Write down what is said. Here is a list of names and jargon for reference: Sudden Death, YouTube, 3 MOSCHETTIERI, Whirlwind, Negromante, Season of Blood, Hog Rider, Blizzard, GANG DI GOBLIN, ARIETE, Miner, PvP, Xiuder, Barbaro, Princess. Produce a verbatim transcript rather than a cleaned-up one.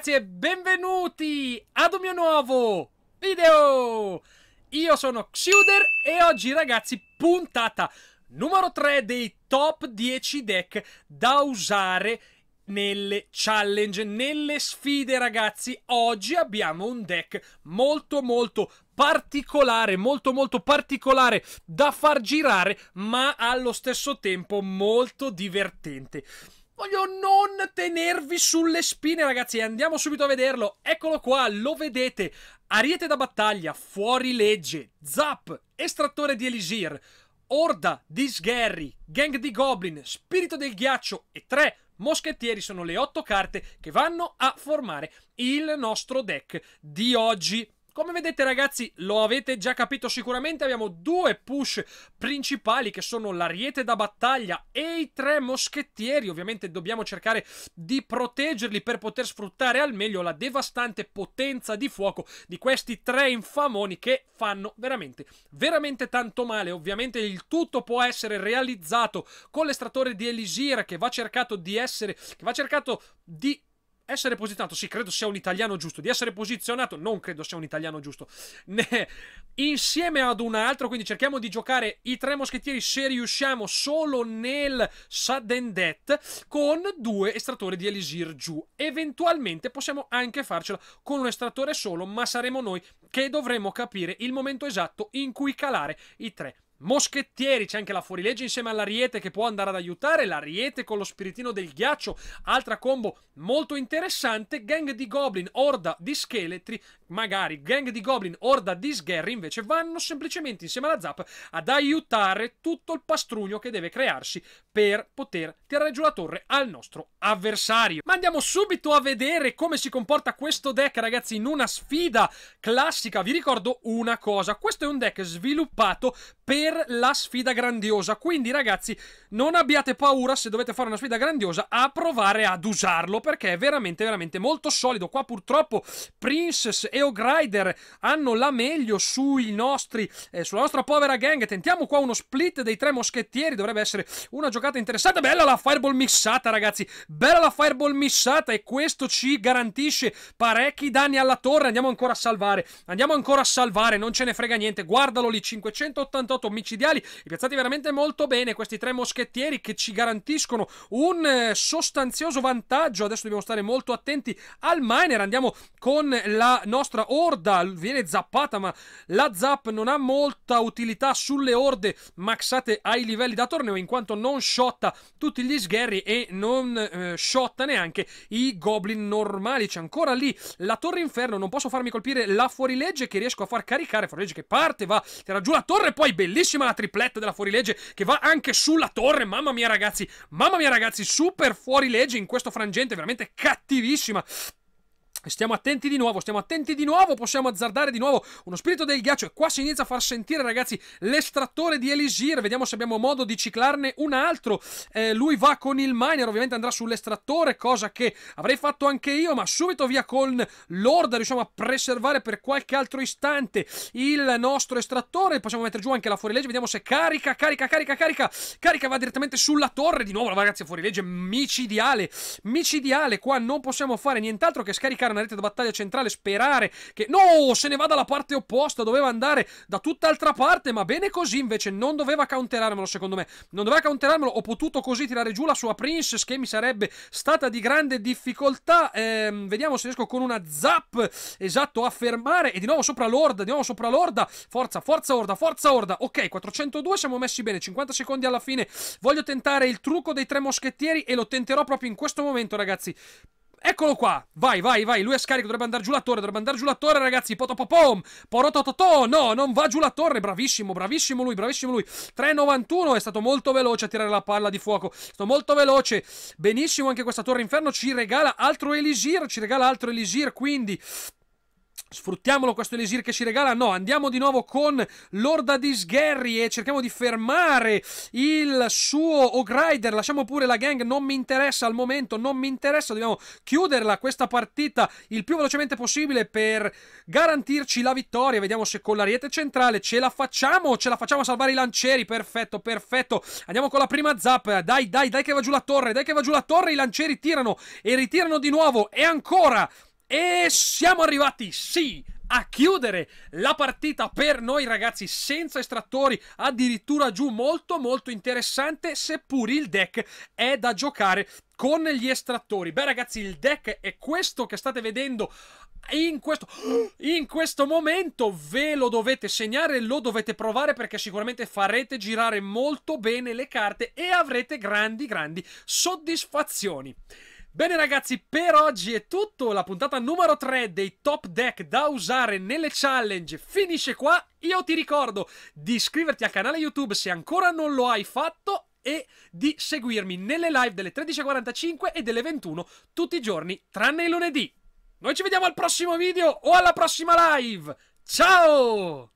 ragazzi e benvenuti ad un mio nuovo video. Io sono Xiuder e oggi ragazzi puntata numero tre dei top dieci deck da usare nelle challenge, nelle sfide ragazzi. Oggi abbiamo un deck molto molto particolare, molto molto particolare da far girare, ma allo stesso tempo molto divertente. Voglio non tenervi sulle spine ragazzi e andiamo subito a vederlo. Eccolo qua, lo vedete: ariete da battaglia, fuorilegge, zap, estrattore di elisir, orda di sgherri, gang di goblin, spirito del ghiaccio e tre moschettieri sono le otto carte che vanno a formare il nostro deck di oggi. Come vedete ragazzi, lo avete già capito sicuramente, abbiamo due push principali che sono l'ariete da battaglia e i tre moschettieri. Ovviamente dobbiamo cercare di proteggerli per poter sfruttare al meglio la devastante potenza di fuoco di questi tre infamoni che fanno veramente, veramente tanto male. Ovviamente il tutto può essere realizzato con l'estrattore di elisir che va cercato di essere, che va cercato di... essere posizionato, sì, credo sia un italiano giusto, di essere posizionato, non credo sia un italiano giusto, ne, insieme ad un altro, quindi cerchiamo di giocare i tre moschettieri se riusciamo solo nel Sudden Death con due estrattori di elisir giù. Eventualmente possiamo anche farcela con un estrattore solo, ma saremo noi che dovremo capire il momento esatto in cui calare i tre moschettieri. C'è anche la fuorilegge insieme all'ariete che può andare ad aiutare, l'ariete con lo spiritino del ghiaccio, altra combo molto interessante. Gang di goblin, orda di scheletri, magari gang di goblin, orda di sgherri invece vanno semplicemente insieme alla zap ad aiutare tutto il pastrugno che deve crearsi per poter tirare giù la torre al nostro avversario. Ma andiamo subito a vedere come si comporta questo deck ragazzi in una sfida classica. Vi ricordo una cosa: questo è un deck sviluppato per la sfida grandiosa, quindi ragazzi non abbiate paura se dovete fare una sfida grandiosa a provare ad usarlo, perché è veramente veramente molto solido. Qua purtroppo Princess e Hog Rider hanno la meglio sui nostri, eh, sulla nostra povera gang. Tentiamo qua uno split dei tre moschettieri, dovrebbe essere una giocata interessante. Bella la fireball missata ragazzi, bella la fireball missata, e questo ci garantisce parecchi danni alla torre. Andiamo ancora a salvare, andiamo ancora a salvare, non ce ne frega niente. Guardalo lì, cinquecentottantotto micidiali, piazzati veramente molto bene questi tre moschettieri che ci garantiscono un eh, sostanzioso vantaggio. Adesso dobbiamo stare molto attenti al miner. Andiamo con la nostra orda, viene zappata, ma la zap non ha molta utilità sulle orde maxate ai livelli da torneo, in quanto non shotta tutti gli sgherri e non eh, shotta neanche i goblin normali. C'è ancora lì la torre inferno, non posso farmi colpire la fuorilegge che riesco a far caricare, fuorilegge che parte, va, tira giù la torre, poi bellissima la tripletta della fuorilegge che va anche sulla torre. Mamma mia ragazzi, mamma mia ragazzi, super fuorilegge in questo frangente, veramente cattivissima. Stiamo attenti di nuovo, stiamo attenti di nuovo, possiamo azzardare di nuovo uno spirito del ghiaccio e qua si inizia a far sentire ragazzi l'estrattore di elisir. Vediamo se abbiamo modo di ciclarne un altro. Eh, lui va con il miner, ovviamente andrà sull'estrattore, cosa che avrei fatto anche io, ma subito via con l'orda. Riusciamo a preservare per qualche altro istante il nostro estrattore, possiamo mettere giù anche la fuorilegge. Vediamo se carica, carica, carica, carica, carica, va direttamente sulla torre di nuovo. Ragazzi, fuorilegge micidiale, micidiale, qua non possiamo fare nient'altro che scaricare una rete da battaglia centrale, sperare che no, se ne vada dalla parte opposta, doveva andare da tutt'altra parte, ma bene così invece, non doveva counterarmelo, secondo me non doveva counterarmelo. Ho potuto così tirare giù la sua Princess che mi sarebbe stata di grande difficoltà. Ehm, vediamo se riesco con una zap, esatto, a fermare, e di nuovo sopra l'orda, di nuovo sopra l'orda, forza, forza orda, forza orda. Ok, quattrocentodue, siamo messi bene, cinquanta secondi alla fine. Voglio tentare il trucco dei tre moschettieri e lo tenterò proprio in questo momento ragazzi. Eccolo qua, vai, vai, vai, lui è scarico, dovrebbe andare giù la torre, dovrebbe andare giù la torre ragazzi, potopopom, porotototò, no, non va giù la torre, bravissimo, bravissimo lui, bravissimo lui. Tre novantuno, è stato molto veloce a tirare la palla di fuoco, è stato molto veloce, benissimo. Anche questa torre inferno ci regala altro elisir, ci regala altro elisir, quindi... sfruttiamolo questo elisir che ci regala. No, andiamo di nuovo con l'orda di sgherri e cerchiamo di fermare il suo Hog Rider. Lasciamo pure la gang, non mi interessa al momento, non mi interessa. Dobbiamo chiuderla questa partita il più velocemente possibile per garantirci la vittoria. Vediamo se con l'ariete centrale ce la facciamo, ce la facciamo a salvare i lancieri. Perfetto, perfetto. Andiamo con la prima zap, dai, dai, dai che va giù la torre, dai che va giù la torre. I lancieri tirano e ritirano di nuovo e ancora E siamo arrivati, sì, a chiudere la partita per noi ragazzi, senza estrattori, addirittura giù, molto molto interessante, seppur il deck è da giocare con gli estrattori. Beh ragazzi, il deck è questo che state vedendo in questo, in questo momento, ve lo dovete segnare, lo dovete provare perché sicuramente farete girare molto bene le carte e avrete grandi grandi soddisfazioni. Bene ragazzi, per oggi è tutto, la puntata numero tre dei top deck da usare nelle challenge finisce qua. Io ti ricordo di iscriverti al canale YouTube se ancora non lo hai fatto e di seguirmi nelle live delle tredici e quarantacinque e delle ventuno tutti i giorni tranne il lunedì. Noi ci vediamo al prossimo video o alla prossima live, ciao!